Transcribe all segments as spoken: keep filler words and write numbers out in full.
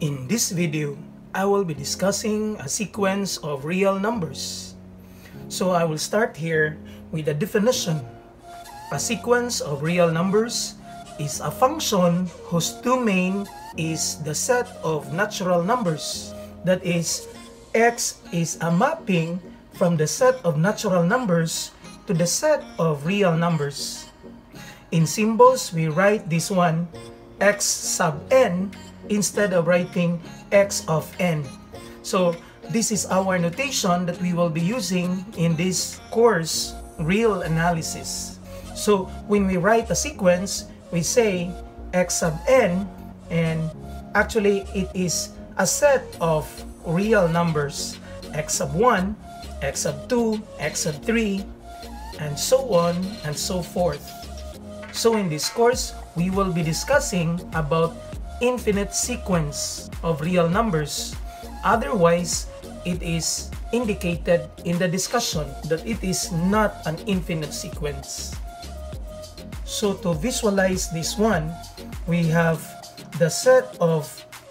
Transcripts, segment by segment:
In this video, I will be discussing a sequence of real numbers. So I will start here with a definition. A sequence of real numbers is a function whose domain is the set of natural numbers. That is, x is a mapping from the set of natural numbers to the set of real numbers. In symbols, we write this one, x sub n, instead of writing x of n. So this is our notation that we will be using in this course, real analysis. So when we write a sequence, we say x sub n, and actually it is a set of real numbers, x sub one, x sub two, x sub three, and so on and so forth. So in this course, we will be discussing about infinite sequence of real numbers. Otherwise, it is indicated in the discussion that it is not an infinite sequence. So to visualize this one, we have the set of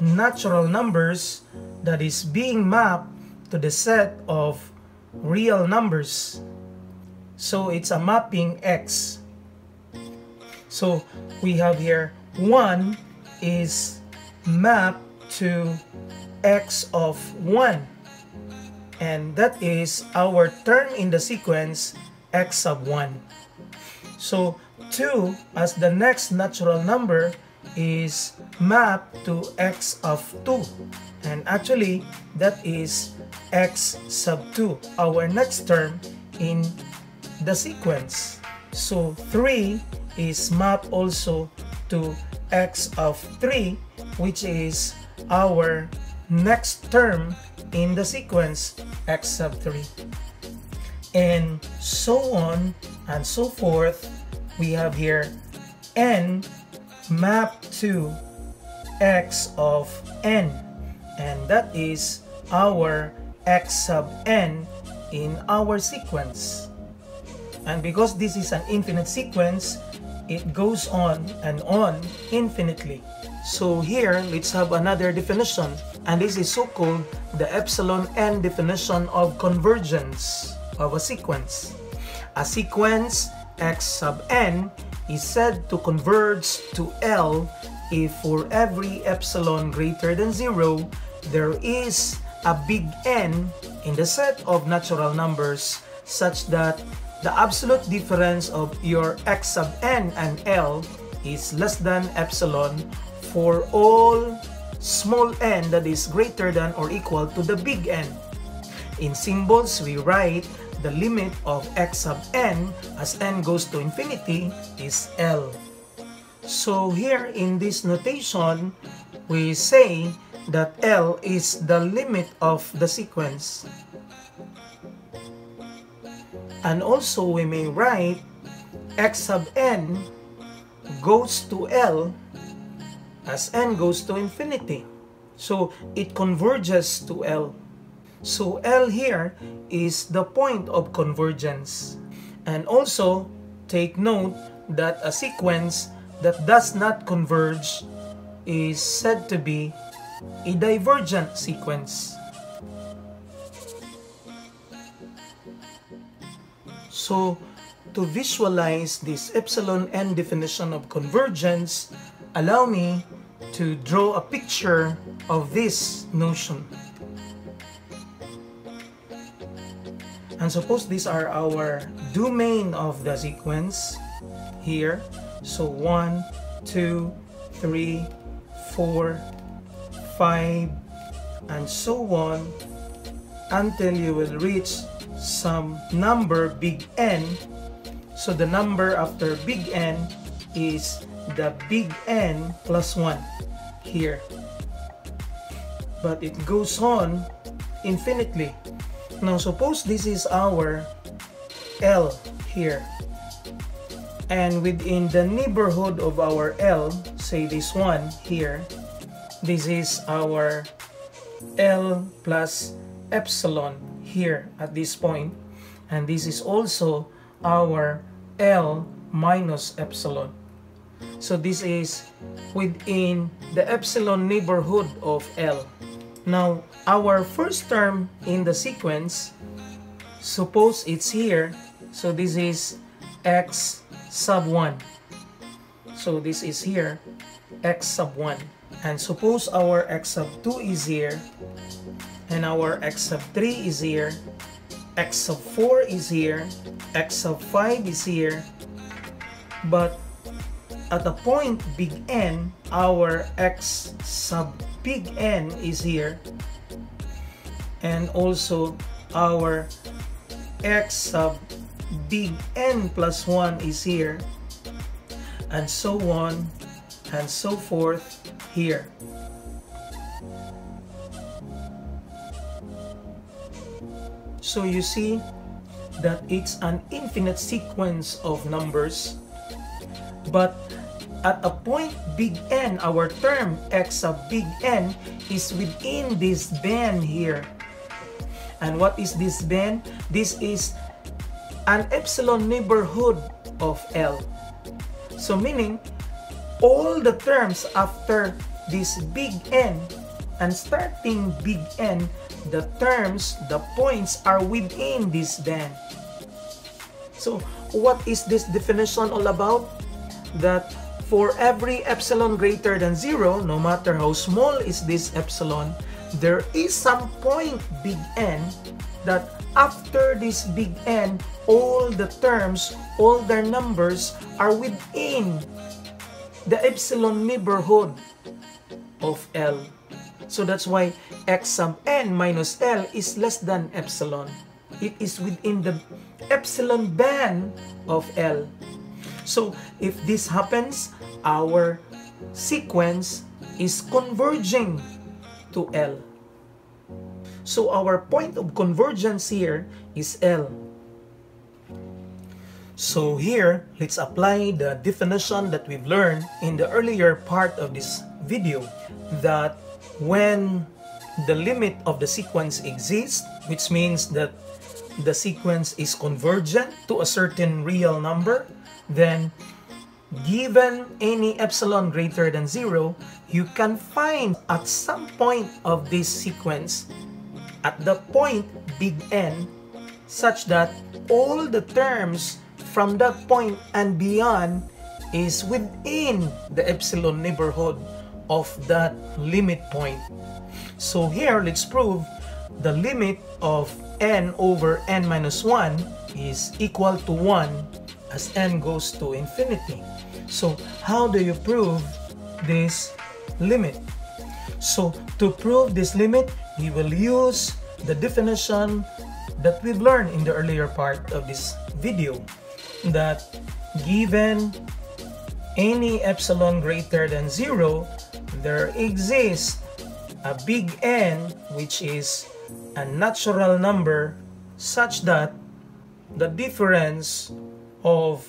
natural numbers that is being mapped to the set of real numbers. So it's a mapping x. So we have here one is mapped to x of one, and that is our term in the sequence, x sub one. So two, as the next natural number, is mapped to x of two, and actually that is x sub two, our next term in the sequence. So three is mapped also to x of three, which is our next term in the sequence, x sub three, and so on and so forth. We have here n mapped to x of n, and that is our x sub n in our sequence. And because this is an infinite sequence, it goes on and on infinitely. So here, let's have another definition, and this is so-called the epsilon n definition of convergence of a sequence. A sequence x sub n is said to converge to L if for every epsilon greater than zero, there is a big N in the set of natural numbers such that the absolute difference of your x sub n and L is less than epsilon for all small n that is greater than or equal to the big N. In symbols, we write the limit of x sub n as n goes to infinity is L. So here in this notation, we say that L is the limit of the sequence. And also we may write x sub n goes to L as n goes to infinity. So it converges to L. So L here is the point of convergence. And also take note that a sequence that does not converge is said to be a divergent sequence. So to visualize this epsilon n definition of convergence, allow me to draw a picture of this notion. And suppose these are our domain of the sequence here. So one, two, three, four, five, and so on until you will reach some number big N. So the number after big N is the big N plus one here. But it goes on infinitely. Now suppose this is our L here, and within the neighborhood of our L, say this one here, this is our L plus epsilon here at this point, and this is also our L minus epsilon. So this is within the epsilon neighborhood of L. Now, our first term in the sequence, suppose it's here. So this is x sub one. So this is here, x sub one. And suppose our x sub two is here, and our x sub three is here, x sub four is here, x sub five is here, but at the point big N, our x sub big N is here, and also our x sub big N plus one is here, and so on and so forth here. So you see that it's an infinite sequence of numbers, but at a point big N, our term x sub big N is within this band here. And what is this band? This is an epsilon neighborhood of L. So meaning all the terms after this big N and starting big N, the terms, the points are within this band. So what is this definition all about? That for every epsilon greater than zero, no matter how small is this epsilon, there is some point big N that after this big N, all the terms, all their numbers are within the epsilon neighborhood of L. So that's why x sub n minus L is less than epsilon. It is within the epsilon band of L. So if this happens, our sequence is converging to L. So our point of convergence here is L. So here, let's apply the definition that we've learned in the earlier part of this video, that when the limit of the sequence exists, which means that the sequence is convergent to a certain real number, then given any epsilon greater than zero, you can find at some point of this sequence, at the point big N, such that all the terms from that point and beyond is within the epsilon neighborhood of that limit point. So here, let's prove the limit of n over n minus one is equal to one as n goes to infinity. So how do you prove this limit? So to prove this limit, we will use the definition that we've learned in the earlier part of this video, that given any epsilon greater than zero, there exists a big N, which is a natural number, such that the difference of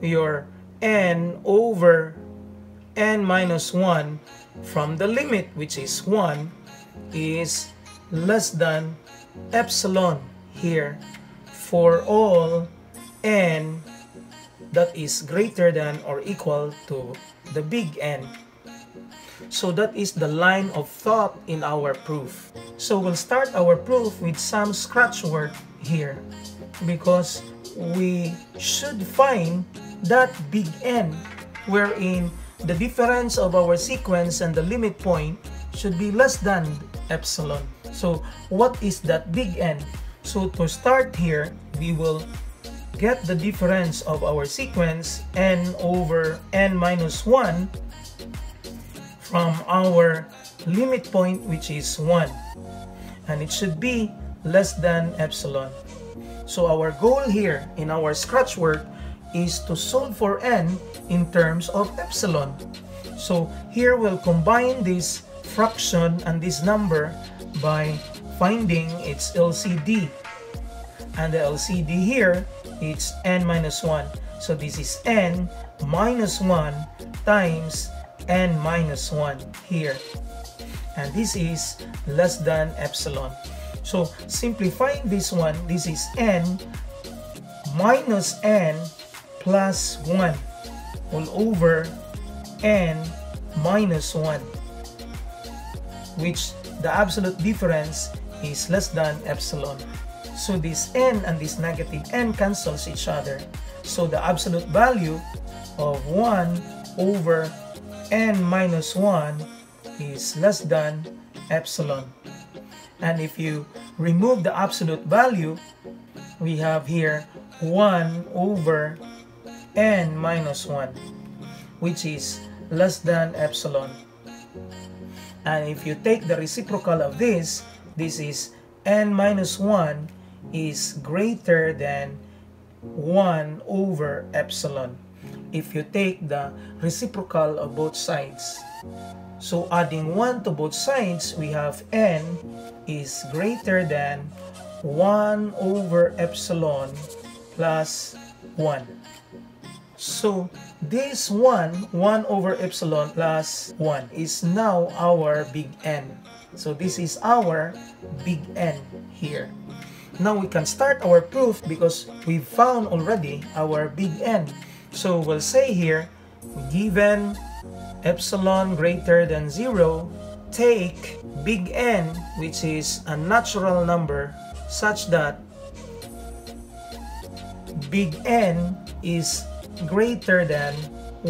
your n over n minus one from the limit, which is one, is less than epsilon here for all n that is greater than or equal to the big N. So that is the line of thought in our proof. So we'll start our proof with some scratch work here, because we should find that big N wherein the difference of our sequence and the limit point should be less than epsilon. So what is that big N? So to start here, we will get the difference of our sequence n over n minus one from our limit point, which is one, and it should be less than epsilon. So our goal here in our scratch work is to solve for n in terms of epsilon. So here we'll combine this fraction and this number by finding its L C D, and the L C D here, it's n minus one. So this is n minus one times n minus one here, and this is less than epsilon. So simplifying this one, this is n minus n plus one all over and minus one, which the absolute difference is less than epsilon. So this n and this negative n cancels each other. So the absolute value of one over n minus one is less than epsilon. And if you remove the absolute value, we have here one over n minus one, which is less than epsilon. And if you take the reciprocal of this, this is n minus one is greater than one over epsilon. If you take the reciprocal of both sides, so adding one to both sides, we have n is greater than one over epsilon plus one. So this one, one over epsilon plus one is now our big N. So this is our big N here. Now we can start our proof because we've found already our big N. So we'll say here, given epsilon greater than zero, take big N, which is a natural number, such that big N is greater than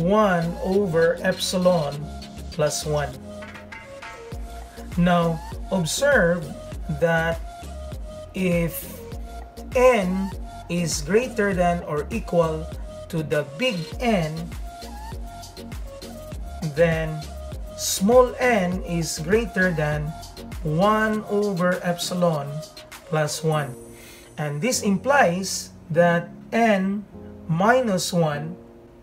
one over epsilon plus one. Now observe that if n is greater than or equal to the big N, then small n is greater than one over epsilon plus one. And this implies that n minus one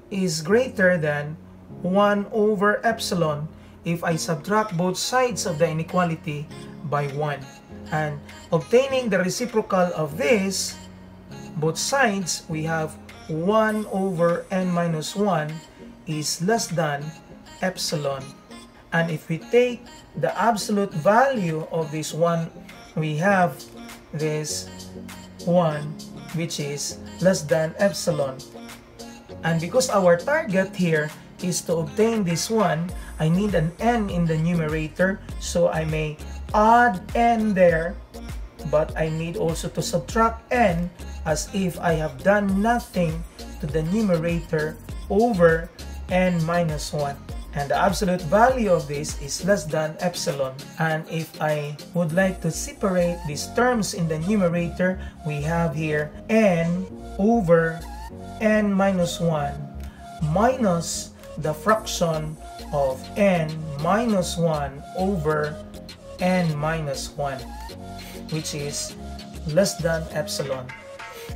is greater than one over epsilon if I subtract both sides of the inequality by one. And obtaining the reciprocal of this, both sides, we have one over n minus one is less than epsilon. And if we take the absolute value of this one, we have this one, which is less than epsilon. And because our target here is to obtain this one, I need an n in the numerator, so I may add n there, but I need also to subtract n as if I have done nothing to the numerator over n minus one. And the absolute value of this is less than epsilon. And if I would like to separate these terms in the numerator, we have here n over n minus one minus the fraction of n minus one over n minus one, which is less than epsilon.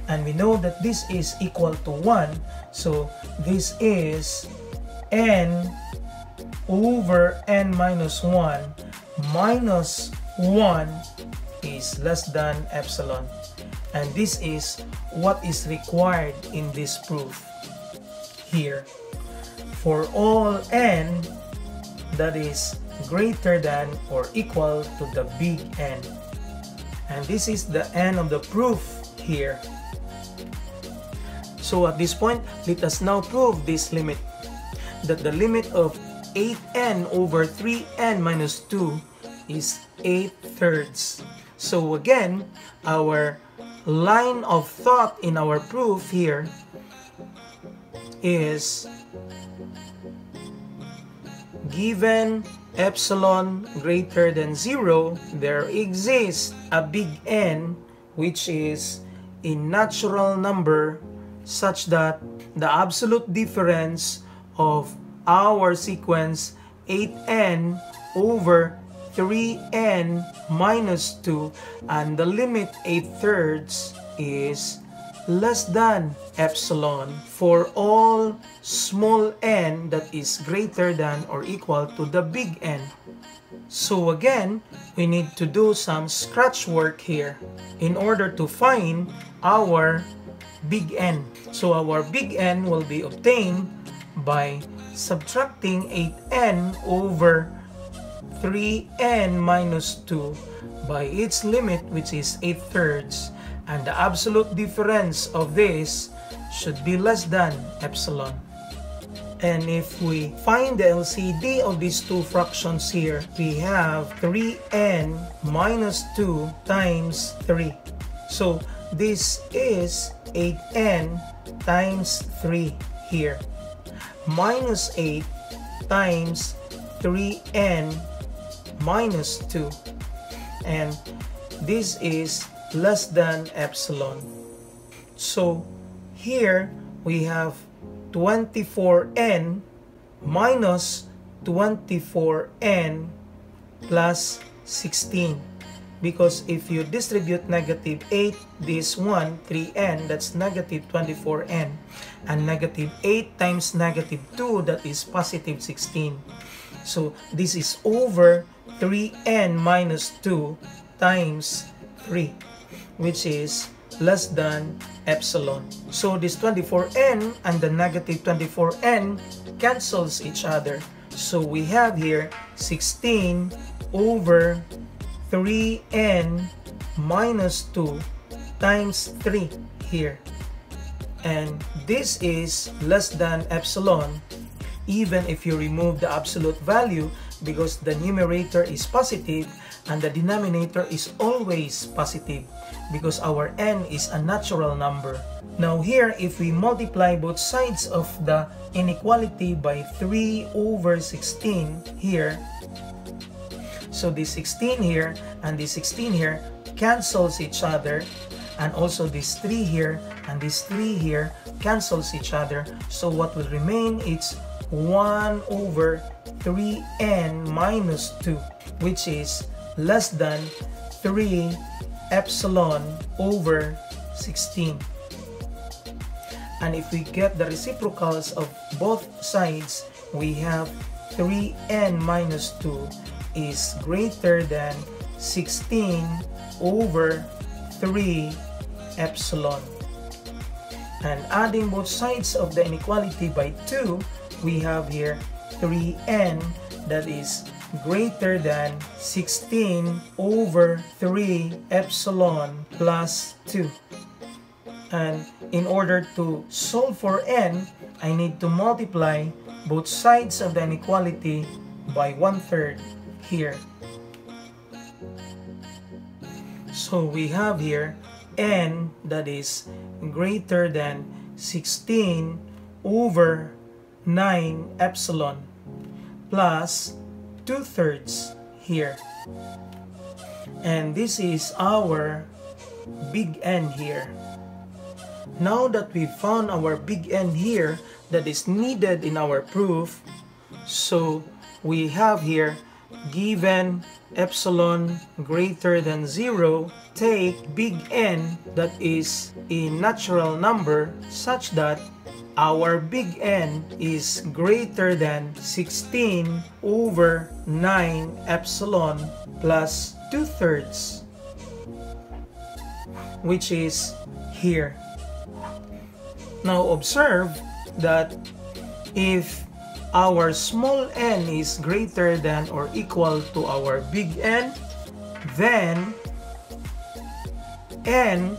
And we know that this is equal to one, so this is n over n minus one minus one is less than epsilon. And this is what is required in this proof here. For all n that is greater than or equal to the big N. And this is the end of the proof here. So at this point, let us now prove this limit, that the limit of eight n over three n minus two is eight thirds. So again, our line of thought in our proof here is given epsilon greater than zero, there exists a big N which is a natural number such that the absolute difference of our sequence eight n over three n minus two and the limit eight thirds is less than epsilon for all small n that is greater than or equal to the big N. So again, we need to do some scratch work here in order to find our big N. So our big N will be obtained by subtracting eight n over three n minus two by its limit, which is eight thirds, and the absolute difference of this should be less than epsilon. And if we find the L C D of these two fractions here, we have three n minus two times three. So this is eight n times three here, minus eight times three n minus two, and this is less than epsilon. So here we have twenty-four n minus twenty-four n plus sixteen, because if you distribute negative eight, this one, three n, that's negative twenty-four n, and negative eight times negative two, that is positive sixteen. So this is over three n minus two times three, which is less than epsilon. So this twenty-four n and the negative twenty-four n cancels each other. So we have here sixteen over three n minus two times three here. And this is less than epsilon, even if you remove the absolute value, because the numerator is positive and the denominator is always positive, because our n is a natural number. Now here, if we multiply both sides of the inequality by three over sixteen here, so this sixteen here and this sixteen here cancels each other, and also this three here and this three here cancels each other. So what will remain is one over three n minus two, which is less than three epsilon over sixteen. And if we get the reciprocals of both sides, we have three n minus two is greater than sixteen over three epsilon. And adding both sides of the inequality by two, we have here three n that is greater than sixteen over three epsilon plus two. And in order to solve for n, I need to multiply both sides of the inequality by one-third here. So we have here n that is greater than sixteen over nine epsilon plus two-thirds here, and this is our big N here. Now that we found our big N here that is needed in our proof, so we have here given epsilon greater than zero, take big N that is a natural number such that our big N is greater than sixteen over nine epsilon plus two-thirds, which is here. Now observe that if our small n is greater than or equal to our big N, then n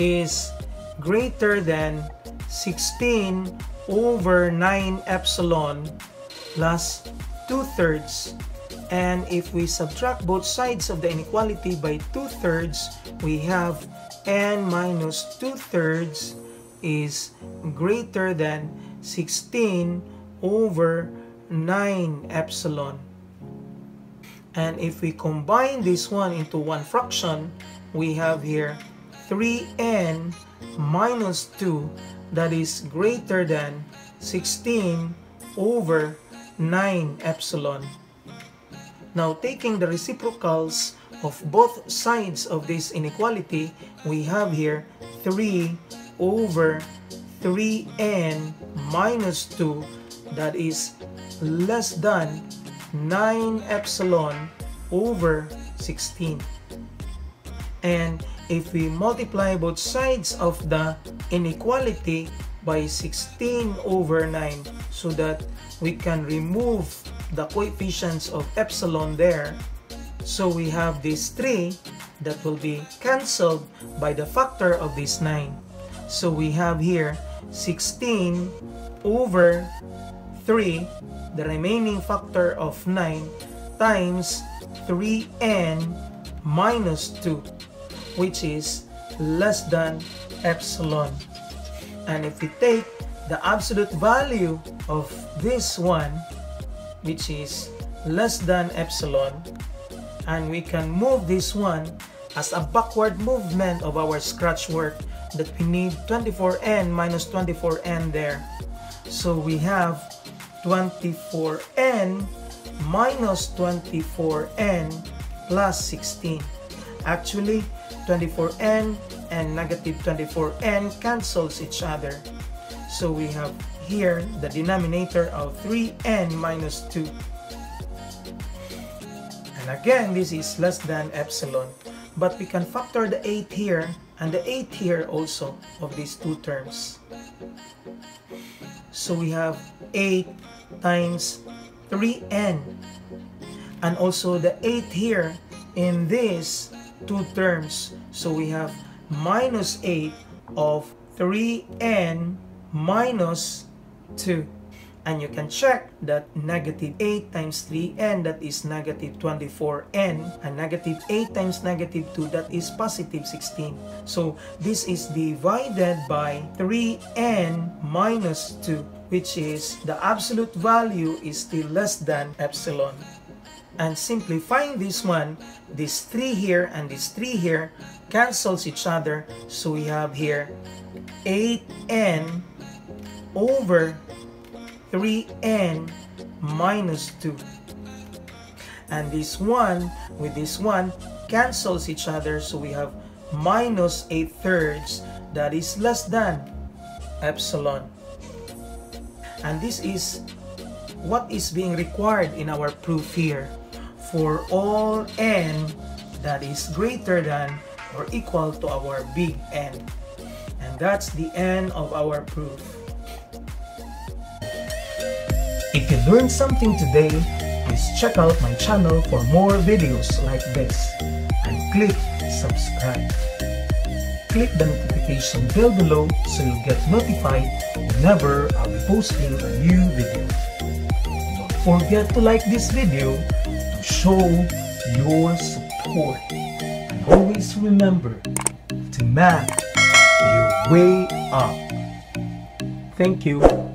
is greater than sixteen over nine epsilon plus two-thirds. And if we subtract both sides of the inequality by two-thirds, we have n minus two-thirds is greater than sixteen over nine epsilon. And if we combine this one into one fraction, we have here three n minus two that is greater than sixteen over nine epsilon. Now taking the reciprocals of both sides of this inequality, we have here three over three n minus two that is less than nine epsilon over sixteen. And if we multiply both sides of the inequality by sixteen over nine, so that we can remove the coefficients of epsilon there, so we have this three that will be cancelled by the factor of this nine. So we have here sixteen over three, the remaining factor of nine, times three n minus two, which is less than epsilon. And if we take the absolute value of this one, which is less than epsilon, and we can move this one as a backward movement of our scratch work, that we need twenty-four n minus twenty-four n there. So we have twenty-four n minus twenty-four n plus sixteen. Actually, twenty-four n and negative twenty-four n cancels each other. So we have here the denominator of three n minus two. And again, this is less than epsilon. But we can factor the eight here and the eight here also of these two terms. So we have eight times three n. And also the eight here in these two terms. So we have minus eight of three n minus two. And you can check that negative eight times three n, that is negative twenty-four n, and negative eight times negative two, that is positive sixteen. So this is divided by three n minus two, which is the absolute value is still less than epsilon. And simplifying this one, this three here and this three here cancels each other. So we have here eight n over three n minus two, and this one with this one cancels each other, so we have minus eight thirds, that is less than epsilon. And this is what is being required in our proof here. For all n that is greater than or equal to our big N. And that's the end of our proof. If you learned something today, please check out my channel for more videos like this and click subscribe. Click the notification bell below so you'll get notified whenever I'll be posting a new video. Don't forget to like this video to show your support. And always remember to map your way up. Thank you.